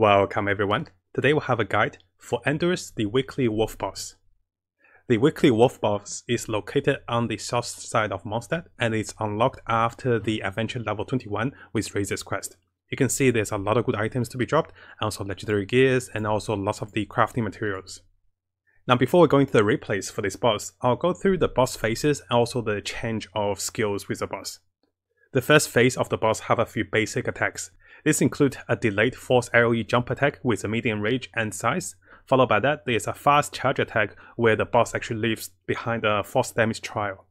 Welcome everyone. Today we'll have a guide for Andrius, the weekly wolf boss. The weekly wolf boss is located on the south side of Mondstadt and it's unlocked after the adventure level 21 with Razor's Quest. You can see there's a lot of good items to be dropped, also legendary gears and also lots of the crafting materials. Now before we go into the replays for this boss, I'll go through the boss phases and also the change of skills with the boss. The first phase of the boss have a few basic attacks. This includes a delayed force AoE jump attack with a medium range and size. Followed by that, there's a fast charge attack where the boss actually leaves behind a force damage trial.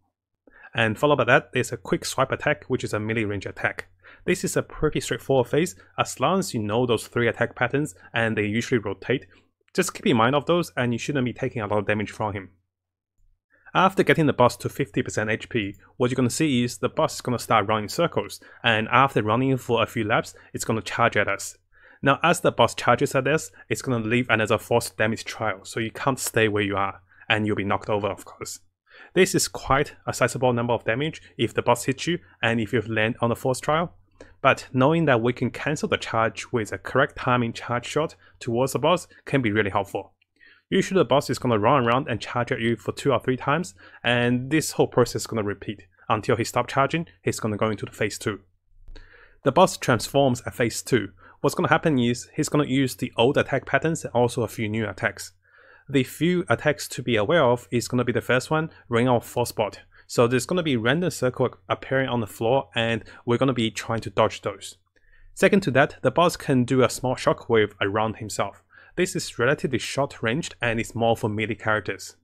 And followed by that, there's a quick swipe attack, which is a melee range attack. This is a pretty straightforward phase as long as you know those three attack patterns and they usually rotate. Just keep in mind of those and you shouldn't be taking a lot of damage from him. After getting the boss to 50% HP, what you're going to see is the boss is going to start running circles, and after running for a few laps, it's going to charge at us. Now as the boss charges at us, it's going to leave another force damage trial, so you can't stay where you are, and you'll be knocked over of course. This is quite a sizable number of damage if the boss hits you and if you've landed on a force trial, but knowing that we can cancel the charge with a correct timing charge shot towards the boss can be really helpful. Usually the boss is going to run around and charge at you for 2 or 3 times, and this whole process is going to repeat. Until he stops charging, he's going to go into the phase 2. The boss transforms at phase 2. What's going to happen is he's going to use the old attack patterns and also a few new attacks. The few attacks to be aware of is going to be the first one, Ring of Force Bot. So there's going to be random circles appearing on the floor and we're going to be trying to dodge those. Second to that, the boss can do a small shockwave around himself. This is relatively short ranged and is more for melee characters.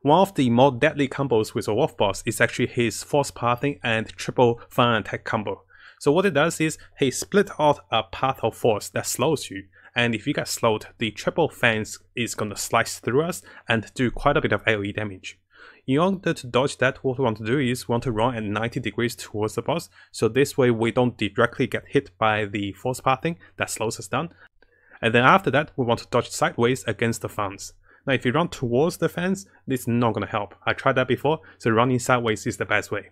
One of the more deadly combos with a wolf boss is actually his force pathing and triple fire attack combo. So what it does is he split out a path of force that slows you, and if you get slowed, the triple fans is going to slice through us and do quite a bit of AoE damage. In order to dodge that, what we want to do is we want to run at 90 degrees towards the boss, so this way we don't directly get hit by the force pathing that slows us down. And then after that, we want to dodge sideways against the fans. Now if you run towards the fans, this is not going to help. I tried that before, so running sideways is the best way.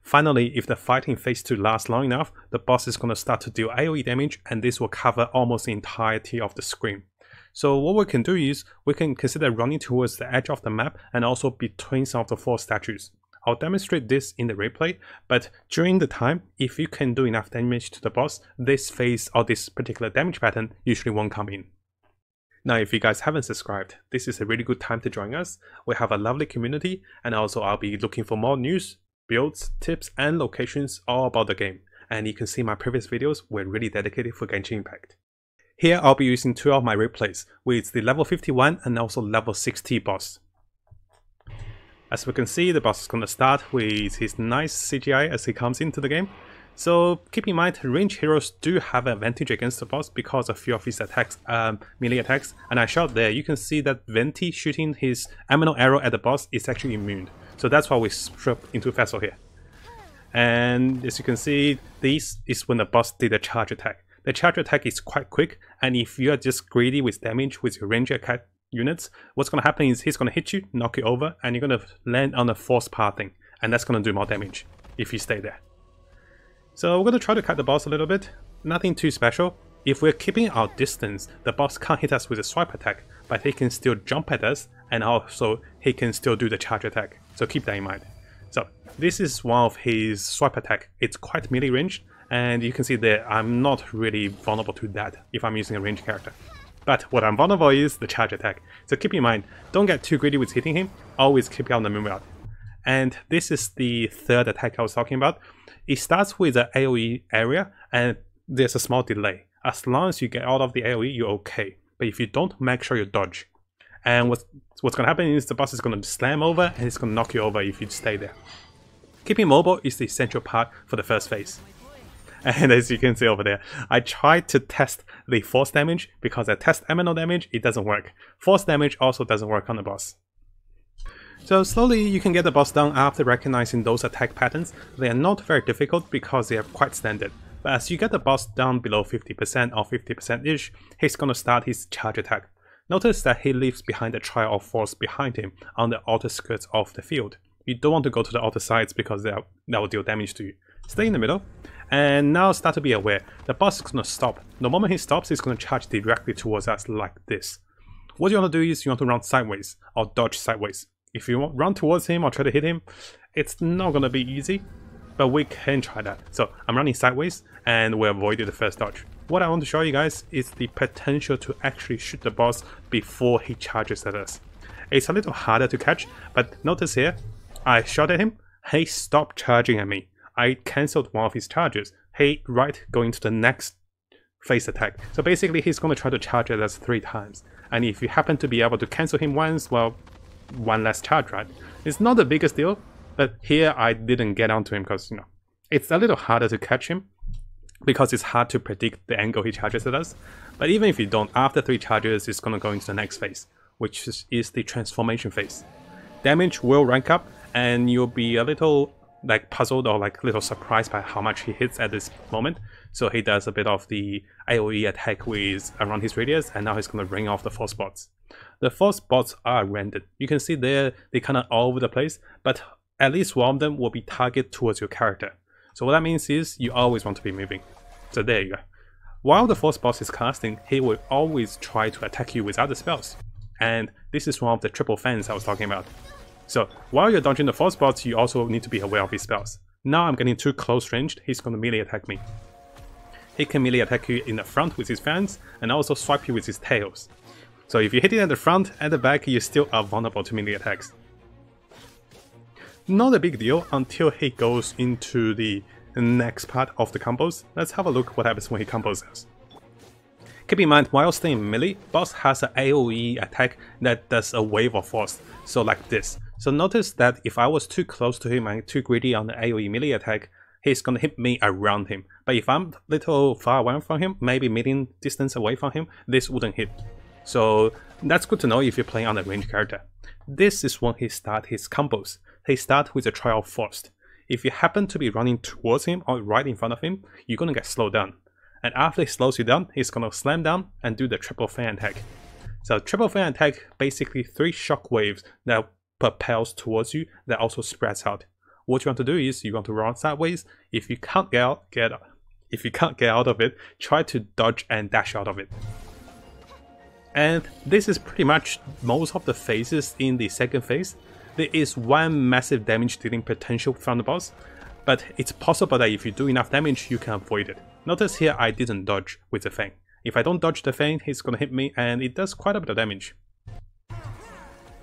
Finally, if the fighting phase 2 lasts long enough, the boss is going to start to deal AoE damage and this will cover almost the entirety of the screen. So what we can do is, we can consider running towards the edge of the map and also between some of the 4 statues. I'll demonstrate this in the replay, but during the time, if you can do enough damage to the boss, this phase or this particular damage pattern usually won't come in. Now if you guys haven't subscribed, this is a really good time to join us. We have a lovely community and also I'll be looking for more news, builds, tips and locations all about the game, and you can see my previous videos were really dedicated for Genshin Impact. Here I'll be using 2 of my replays, with the level 51 and also level 60 boss. As we can see, the boss is going to start with his nice CGI as he comes into the game. So keep in mind, ranged heroes do have an advantage against the boss because a few of his attacks are melee attacks. And I showed there, you can see that Venti shooting his amino arrow at the boss is actually immune. So that's why we strip into Vessel here. And as you can see, this is when the boss did a charge attack. The charge attack is quite quick, and if you are just greedy with damage with your ranger attack units, what's going to happen is he's going to hit you, knock you over, and you're going to land on the force pathing, and that's going to do more damage if you stay there. So we're going to try to cut the boss a little bit, nothing too special. If we're keeping our distance, the boss can't hit us with a swipe attack, but he can still jump at us, and also he can still do the charge attack, so keep that in mind. So this is one of his swipe attack, it's quite melee ranged, and you can see there I'm not really vulnerable to that if I'm using a ranged character. But what I'm vulnerable is the charge attack, so keep in mind, don't get too greedy with hitting him, always keep on the movement. And this is the third attack I was talking about. It starts with an AoE area and there's a small delay. As long as you get out of the AoE, you're okay, but if you don't, make sure you dodge. And what's going to happen is the boss is going to slam over and it's going to knock you over if you stay there. Keeping mobile is the essential part for the first phase. And as you can see over there, I tried to test the force damage because I test amino damage, it doesn't work. Force damage also doesn't work on the boss. So slowly you can get the boss down after recognizing those attack patterns. They are not very difficult because they are quite standard. But as you get the boss down below 50% or 50%-ish, he's gonna start his charge attack. Notice that he leaves behind a trial of force behind him on the outer skirts of the field. You don't want to go to the outer sides because that will deal damage to you. Stay in the middle. And now start to be aware. The boss is going to stop. The moment he stops, he's going to charge directly towards us like this. What you want to do is you want to run sideways or dodge sideways. If you want, run towards him or try to hit him, it's not going to be easy, but we can try that. So I'm running sideways and we avoided the first dodge. What I want to show you guys is the potential to actually shoot the boss before he charges at us. It's a little harder to catch, but notice here, I shot at him, he stopped charging at me. I cancelled one of his charges. He right going to the next face attack. So basically he's going to try to charge at us 3 times. And if you happen to be able to cancel him once, well, one less charge, right? It's not the biggest deal, but here I didn't get onto him because, you know, it's a little harder to catch him because it's hard to predict the angle he charges at us. But even if you don't, after 3 charges, it's going to go into the next phase, which is the transformation phase. Damage will rank up and you'll be a little like puzzled or like a little surprised by how much he hits at this moment. So he does a bit of the AoE attack with around his radius, and now he's going to ring off the 4 spots. The 4 spots are rendered. You can see there they kind of all over the place, but at least one of them will be targeted towards your character. So what that means is you always want to be moving. So there you go. While the 4 spots is casting, he will always try to attack you with other spells. And this is one of the triple fans I was talking about. So while you're dodging the 4 spots, you also need to be aware of his spells. Now I'm getting too close ranged, he's going to melee attack me. He can melee attack you in the front with his fans and also swipe you with his tails. So if you hit it at the front, at the back, you still are vulnerable to melee attacks. Not a big deal until he goes into the next part of the combos. Let's have a look what happens when he combos us. Keep in mind, while staying in melee, boss has an AoE attack that does a wave of force, so like this. So notice that if I was too close to him and too greedy on the AoE melee attack, he's going to hit me around him. But if I'm a little far away from him, maybe medium distance away from him, this wouldn't hit. So that's good to know if you're playing on a ranged character. This is when he starts his combos. He starts with a trial forced. If you happen to be running towards him or right in front of him, you're going to get slowed down. And after he slows you down, he's going to slam down and do the triple fan attack. So triple fan attack, basically 3 shockwaves that propels towards you that also spreads out. What you want to do is you want to run sideways. If you can't get out of it, try to dodge and dash out of it. And this is pretty much most of the phases in the second phase. There is one massive damage dealing potential from the boss, but it's possible that if you do enough damage, you can avoid it. Notice here I didn't dodge with the Fang. If I don't dodge the Fang, he's gonna hit me and it does quite a bit of damage.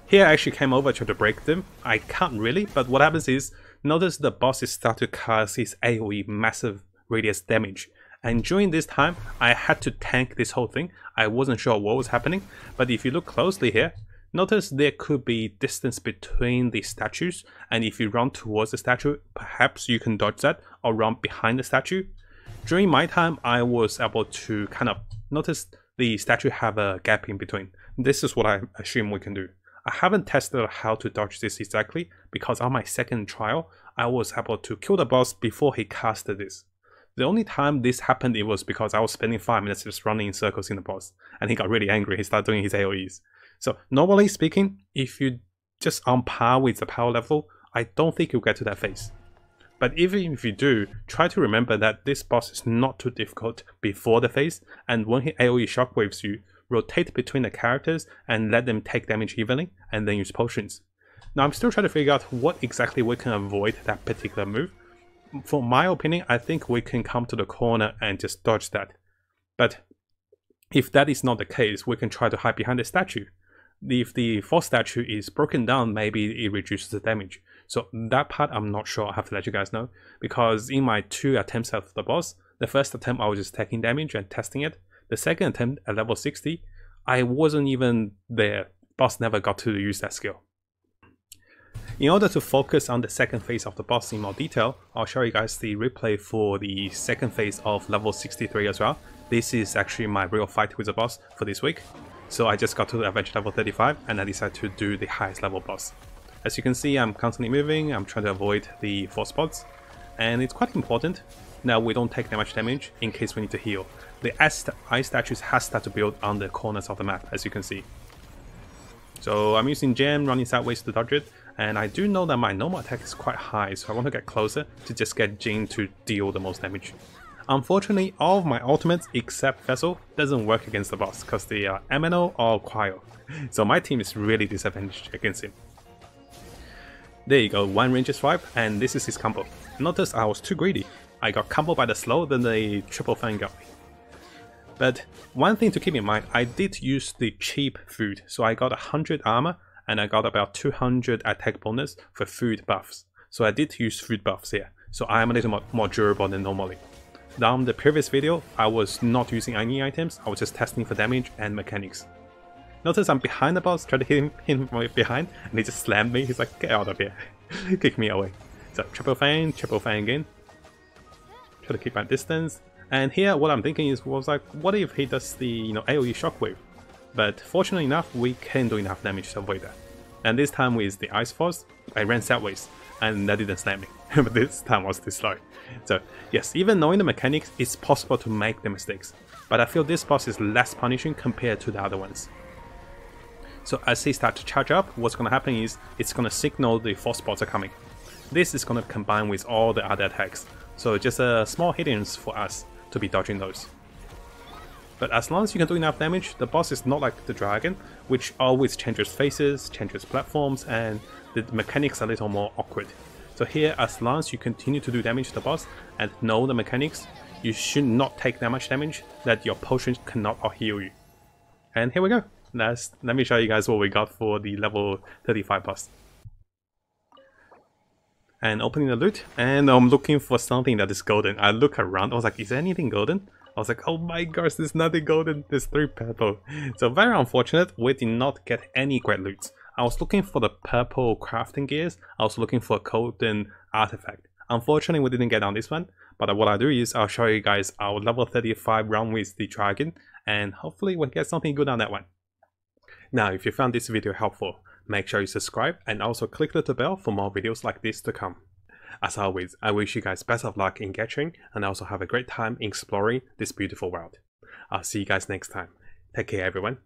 Here I actually came over to try to break them. I can't really, but what happens is, notice the boss is start to cast his AoE massive radius damage. And during this time, I had to tank this whole thing. I wasn't sure what was happening, but if you look closely here, notice there could be distance between the statues, and if you run towards the statue, perhaps you can dodge that or run behind the statue. During my time, I was able to kind of notice the statue have a gap in between. This is what I assume we can do. I haven't tested how to dodge this exactly, because on my second trial, I was able to kill the boss before he casted this. The only time this happened, it was because I was spending 5 minutes just running in circles in the boss, and he got really angry, he started doing his AoEs. So normally speaking, if you just on par with the power level, I don't think you'll get to that phase. But even if you do, try to remember that this boss is not too difficult before the phase, and when he AoE shockwaves you, rotate between the characters and let them take damage evenly, and then use potions. Now I'm still trying to figure out what exactly we can avoid that particular move. For my opinion, I think we can come to the corner and just dodge that. But if that is not the case, we can try to hide behind the statue. If the fourth statue is broken down, maybe it reduces the damage. So that part I'm not sure, I have to let you guys know, because in my 2 attempts at the boss, the first attempt I was just taking damage and testing it. The second attempt at level 60, I wasn't even there. Boss never got to use that skill. In order to focus on the second phase of the boss in more detail, I'll show you guys the replay for the second phase of level 63 as well. This is actually my real fight with the boss for this week. So I just got to the adventure level 35 and I decided to do the highest level boss. As you can see, I'm constantly moving, I'm trying to avoid the 4 spots, and it's quite important that we don't take that much damage in case we need to heal. The ice statues has started to build on the corners of the map, as you can see. So I'm using gem, running sideways to dodge it, And I do know that my normal attack is quite high, so I want to get closer to just get Jin to deal the most damage. Unfortunately, all of my ultimates except Vessel doesn't work against the boss because they are Amino or Quail, so my team is really disadvantaged against him. There you go, one ranger swipe, and this is his combo. Notice I was too greedy. I got comboed by the slow, then the triple fang got me. But one thing to keep in mind, I did use the cheap food, so I got 100 armor and I got about 200 attack bonus for food buffs. So I did use food buffs here, so I am a little more durable than normally. Down the previous video, I was not using any items, I was just testing for damage and mechanics. Notice I'm behind the boss, trying to hit him from behind, and he just slammed me, he's like, get out of here, kick me away. So triple fang again, try to keep my distance. And here what I'm thinking is, was like, what if he does the, you know, AoE shockwave? But fortunately enough, we can do enough damage to avoid that. And this time with the ice force, I ran sideways, and that didn't slam me. But this time was too slow. So yes, even knowing the mechanics, it's possible to make the mistakes. But I feel this boss is less punishing compared to the other ones. So as he starts to charge up, what's going to happen is, it's going to signal the force bolts are coming. This is going to combine with all the other attacks. So just a small hindrance for us to be dodging those. But as long as you can do enough damage, the boss is not like the dragon, which always changes faces, changes platforms, and the mechanics are a little more awkward. So here, as long as you continue to do damage to the boss and know the mechanics, you should not take that much damage that your potions cannot heal you. And here we go. Let me show you guys what we got for the level 35 boss. And opening the loot, and I'm looking for something that is golden. I look around, I was like, is there anything golden? I was like, oh my gosh, there's nothing golden, there's 3 purple. So very unfortunate, we did not get any great loot. I was looking for the purple crafting gears, I was looking for a golden artifact. Unfortunately, we didn't get on this one, but what I'll do is I'll show you guys our level 35 run with the dragon, and hopefully we'll get something good on that one. Now, if you found this video helpful, make sure you subscribe and also click the bell for more videos like this to come. As always, I wish you guys best of luck in gathering and also have a great time exploring this beautiful world. I'll see you guys next time. Take care everyone.